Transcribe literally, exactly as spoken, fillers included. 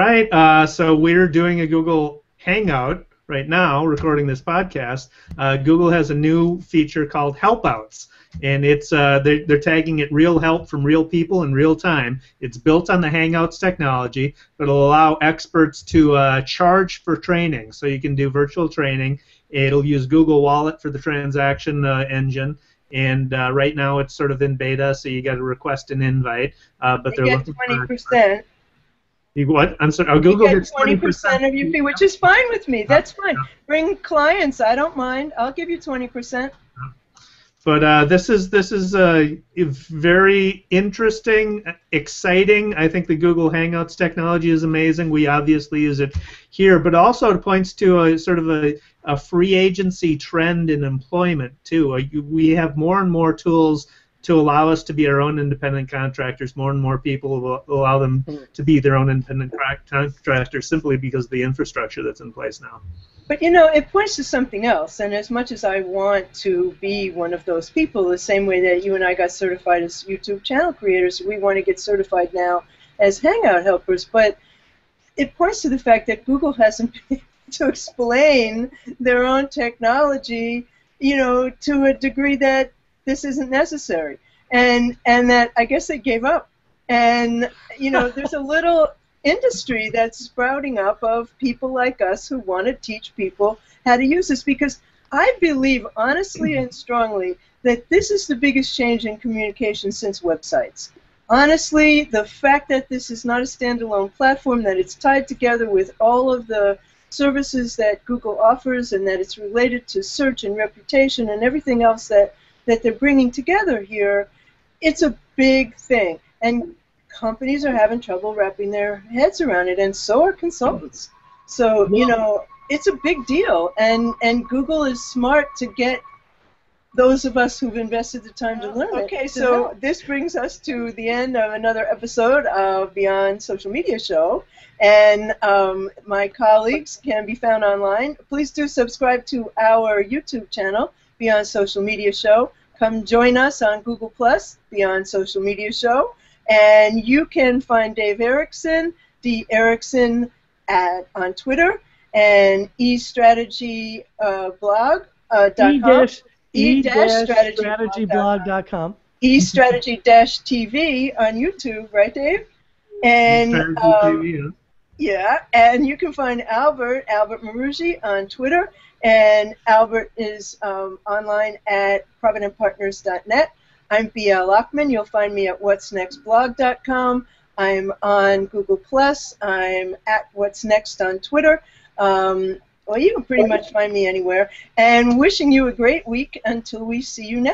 Right, uh, so we're doing a Google Hangout right now, recording this podcast. Uh, Google has a new feature called Helpouts, and it's uh, they're, they're tagging it real help from real people in real time. It's built on the Hangouts technology, but it'll allow experts to uh, charge for training, so you can do virtual training. It'll use Google Wallet for the transaction uh, engine. And uh, right now it's sort of in beta, so you got to request an invite. Uh, but they they're get looking twenty percent. You what? I'm sorry. Oh, Google you get gets twenty percent of your fee, which is fine with me. That's fine. Yeah. Bring clients. I don't mind. I'll give you twenty percent. But uh, this is this is uh, very interesting, exciting. I think the Google Hangouts technology is amazing. We obviously use it here, but also it points to a sort of a, a free agency trend in employment too. We have more and more tools to allow us to be our own independent contractors. More and more people will allow them to be their own independent contractors simply because of the infrastructure that's in place now. But, you know, it points to something else, and as much as I want to be one of those people, the same way that you and I got certified as YouTube channel creators, we want to get certified now as Hangout helpers, but it points to the fact that Google hasn't been able to explain their own technology, you know, to a degree that this isn't necessary, and and that I guess they gave up, and you know there's a little industry that's sprouting up of people like us who want to teach people how to use this, because I believe honestly and strongly that this is the biggest change in communication since websites. Honestly, the fact that this is not a standalone platform, that it's tied together with all of the services that Google offers, and that it's related to search and reputation and everything else that that they're bringing together here, it's a big thing. And companies are having trouble wrapping their heads around it, and so are consultants. So, you know, it's a big deal. And, and Google is smart to get those of us who've invested the time to learn it. Okay, so this brings us to the end of another episode of Beyond Social Media Show. And um, my colleagues can be found online. Please do subscribe to our YouTube channel, Beyond Social Media Show. Come join us on Google plus, Beyond Social Media Show. And you can find Dave Erickson, D. Erickson, at, on Twitter, and eStrategy uh, blog, uh, .com. e-strategy blog dot com. eStrategy-T V on YouTube, right, Dave? And um, yeah, and you can find Albert, Albert Maruggi, on Twitter. And Albert is um, online at provident partners dot net. I'm B L Ochman. You'll find me at whats next blog dot com. I'm on Google plus. I'm at whatsnext on Twitter. Um, well, you can pretty much find me anywhere. And wishing you a great week until we see you next.